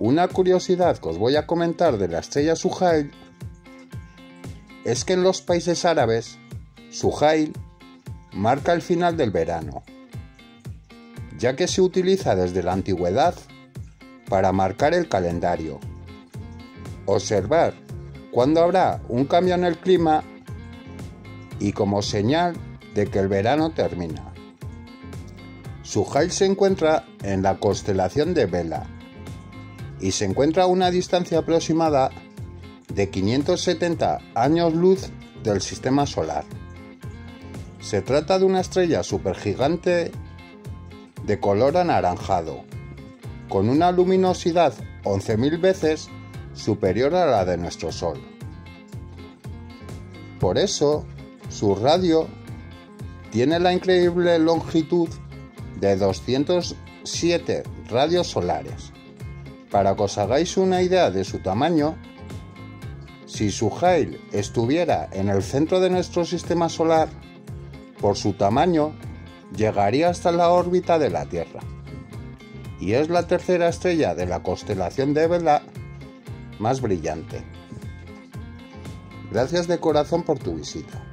Una curiosidad que os voy a comentar de la estrella Suhail es que en los países árabes, Suhail marca el final del verano, ya que se utiliza desde la antigüedad para marcar el calendario. Observar cuándo habrá un cambio en el clima y como señal de que el verano termina. Suhail se encuentra en la constelación de Vela y se encuentra a una distancia aproximada de 570 años luz del sistema solar. Se trata de una estrella supergigante de color anaranjado, con una luminosidad 11.000 veces superior a la de nuestro Sol. Por eso, su radio tiene la increíble longitud de 207 radios solares. Para que os hagáis una idea de su tamaño, si Suhail estuviera en el centro de nuestro sistema solar, por su tamaño llegaría hasta la órbita de la Tierra. Y es la tercera estrella de la constelación de Vela más brillante. Gracias de corazón por tu visita.